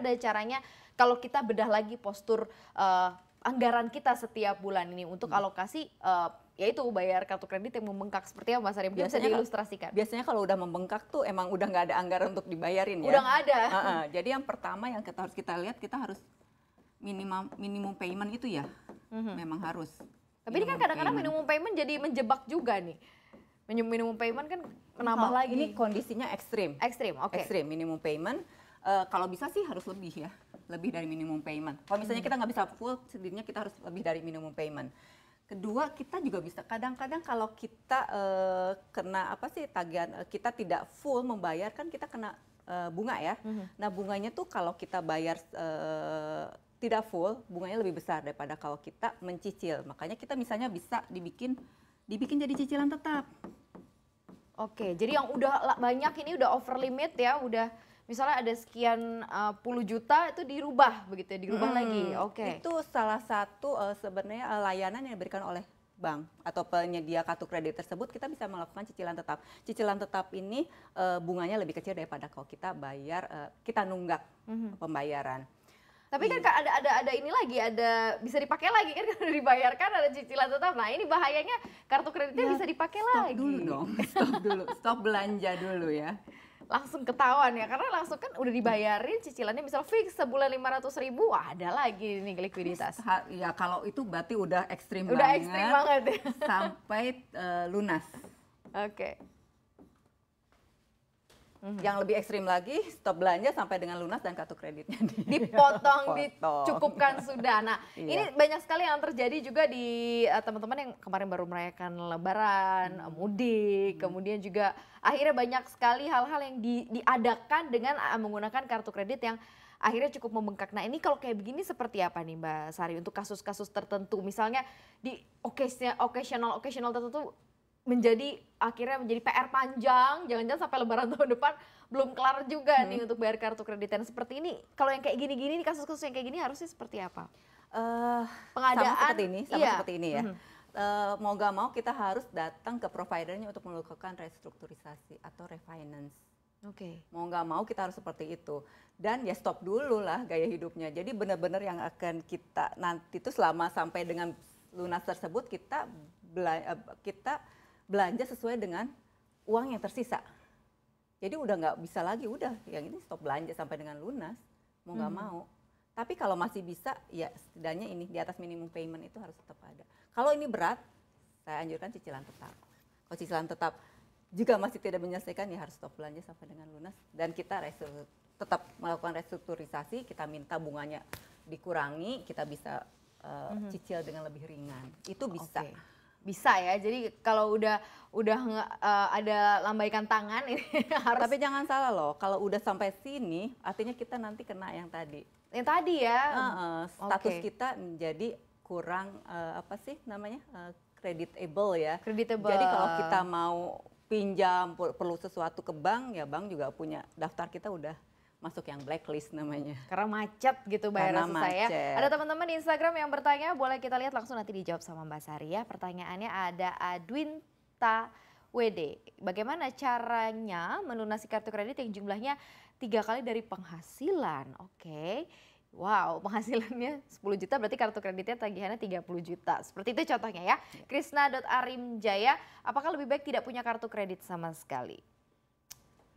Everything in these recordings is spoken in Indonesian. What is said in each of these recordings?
ada caranya kalau kita bedah lagi postur anggaran kita setiap bulan ini untuk alokasi yaitu bayar kartu kredit yang membengkak seperti apa Mas Sari? Biasanya bisa diilustrasikan. Biasanya kalau udah membengkak tuh emang udah nggak ada anggaran untuk dibayarin ya. Udah nggak ada. Jadi yang pertama yang kita harus lihat, kita harus minimum payment itu ya. Memang harus. Tapi ini kan kadang-kadang minimum payment jadi menjebak juga nih. Minimum payment kan menambah lagi. Ini kondisinya ekstrim. Ekstrim, oke. Okay. Ekstrim minimum payment. Kalau bisa sih harus lebih ya, lebih dari minimum payment. Kalau misalnya kita nggak bisa full, setidaknya kita harus lebih dari minimum payment. Kedua, kita juga bisa kadang-kadang kalau kita kena apa sih tagihan, kita tidak full membayar kan kita kena bunga ya. Nah bunganya tuh kalau kita bayar tidak full, bunganya lebih besar daripada kalau kita mencicil. Makanya kita misalnya bisa dibikin jadi cicilan tetap. Oke, jadi yang udah banyak ini udah over limit ya, udah. Misalnya ada sekian puluh juta itu dirubah begitu ya, dirubah lagi. Oke. Okay. Itu salah satu sebenarnya layanan yang diberikan oleh bank atau penyedia kartu kredit tersebut, kita bisa melakukan cicilan tetap. Cicilan tetap ini bunganya lebih kecil daripada kalau kita bayar kita nunggak pembayaran. Tapi kan ada ini lagi, ada bisa dipakai lagi kan karena dibayarkan ada cicilan tetap. Nah, ini bahayanya kartu kreditnya ya, bisa dipakai lagi. Stop dulu dong. Stop dulu. Stop belanja dulu ya. Langsung ketahuan ya, karena langsung kan udah dibayarin cicilannya misal fix sebulan 500.000, ada lagi nih likuiditas. Ya kalau itu berarti udah ekstrim banget. Udah ekstrim banget ya. Sampai lunas. Oke. Okay. Yang lebih ekstrim lagi, stop belanja sampai dengan lunas dan kartu kreditnya dipotong, dicukupkan sudah. Nah ini banyak sekali yang terjadi juga di teman-teman yang kemarin baru merayakan lebaran, mudik, kemudian juga akhirnya banyak sekali hal-hal yang diadakan dengan menggunakan kartu kredit yang akhirnya cukup membengkak. Nah ini kalau kayak begini seperti apa nih Mbak Sari untuk kasus-kasus tertentu? Misalnya di occasional tertentu akhirnya menjadi PR panjang, jangan-jangan sampai lebaran tahun depan belum kelar juga nih untuk bayar kartu kredit. Dan seperti ini, kalau yang kayak gini-gini, kasus-kasus yang kayak gini harusnya seperti apa? Pengadaan sama seperti ini ya. Mau gak mau kita harus datang ke providernya untuk melakukan restrukturisasi atau refinance. Oke. Mau nggak mau kita harus seperti itu. Dan ya stop dulu lah gaya hidupnya. Jadi benar-benar yang akan kita nanti itu selama sampai dengan lunas tersebut kita belanja sesuai dengan uang yang tersisa. Jadi udah nggak bisa lagi, udah yang ini stop belanja sampai dengan lunas, mau nggak mau. Tapi kalau masih bisa, ya setidaknya ini di atas minimum payment itu harus tetap ada. Kalau ini berat, saya anjurkan cicilan tetap. Kalau cicilan tetap, jika masih tidak menyelesaikan ya harus stop belanja sampai dengan lunas. Dan kita tetap melakukan restrukturisasi, kita minta bunganya dikurangi, kita bisa cicil dengan lebih ringan. Itu bisa. Okay. Bisa ya, jadi kalau udah ada lambaikan tangan ini harus. Tapi jangan salah loh, kalau udah sampai sini artinya kita nanti kena yang tadi. Yang tadi ya. Status kita menjadi kurang creditable ya. Creditable. Jadi kalau kita mau pinjam perlu sesuatu ke bank ya, bank juga punya daftar kita udah masuk yang blacklist namanya. Karena macet gitu bayaran saya. Ada teman-teman di Instagram yang bertanya, boleh kita lihat langsung nanti dijawab sama Mbak Sari ya. Pertanyaannya ada Adwinta WD. Bagaimana caranya melunasi kartu kredit yang jumlahnya 3 kali dari penghasilan? Oke. Okay. Wow, penghasilannya 10 juta berarti kartu kreditnya tagihannya 30 juta. Seperti itu contohnya ya. Krisna.arimjaya, apakah lebih baik tidak punya kartu kredit sama sekali?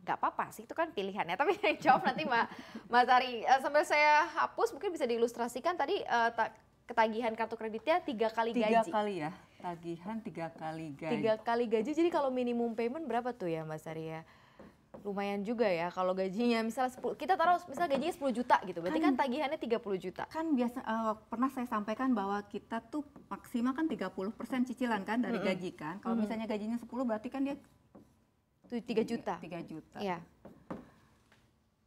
Gak apa-apa sih, itu kan pilihannya. Tapi yang jawab nanti Mbak Sari. Sambil saya hapus, mungkin bisa diilustrasikan tadi ketagihan kartu kreditnya 3 kali gaji. 3 kali ya, tagihan 3 kali gaji. 3 kali gaji, jadi kalau minimum payment berapa tuh ya Mbak Sari ya? Lumayan juga ya kalau gajinya misalnya 10, kita taruh misalnya gajinya 10 juta gitu, berarti kan tagihannya 30 juta. Kan biasa pernah saya sampaikan bahwa kita tuh maksimal kan 30% cicilan kan dari gaji kan. Kalau misalnya gajinya 10 berarti kan dia 3 juta. 3 juta. Iya.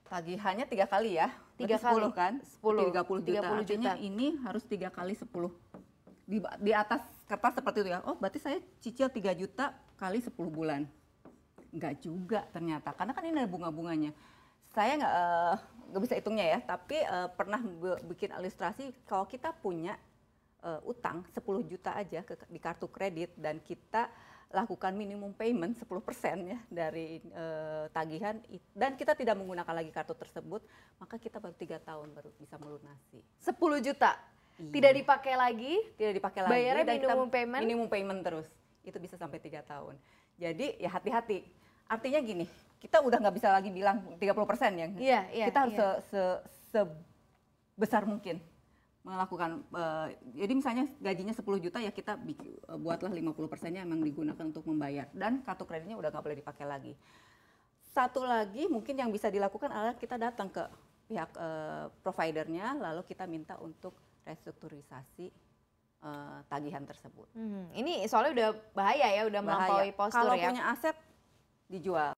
Tagihannya 3 kali ya. 3 kali 10 kan? 10. 30 juta. Artinya ini harus 3 kali 10. Di atas kertas seperti itu ya. Oh, berarti saya cicil 3 juta kali 10 bulan. Enggak juga ternyata. Karena kan ini ada bunga-bunganya. Saya nggak bisa hitungnya ya, tapi pernah bikin ilustrasi kalau kita punya utang 10 juta aja di kartu kredit dan kita lakukan minimum payment 10% ya dari tagihan, dan kita tidak menggunakan lagi kartu tersebut, maka kita baru 3 tahun baru bisa melunasi. 10 juta iya. Tidak dipakai lagi, tidak dipakai bayarnya lagi, bayarnya minimum payment terus. Itu bisa sampai 3 tahun. Jadi ya hati-hati. Artinya gini, kita udah nggak bisa lagi bilang 30% ya. Iya, iya, kita harus iya. sebesar mungkin melakukan, jadi misalnya gajinya 10 juta ya kita buatlah 50%-nya emang digunakan untuk membayar. Dan kartu kreditnya udah nggak boleh dipakai lagi. Satu lagi mungkin yang bisa dilakukan adalah kita datang ke pihak providernya, lalu kita minta untuk restrukturisasi tagihan tersebut. Ini soalnya udah bahaya ya, udah melampaui postur. Kalau ya. Kalau punya aset dijual.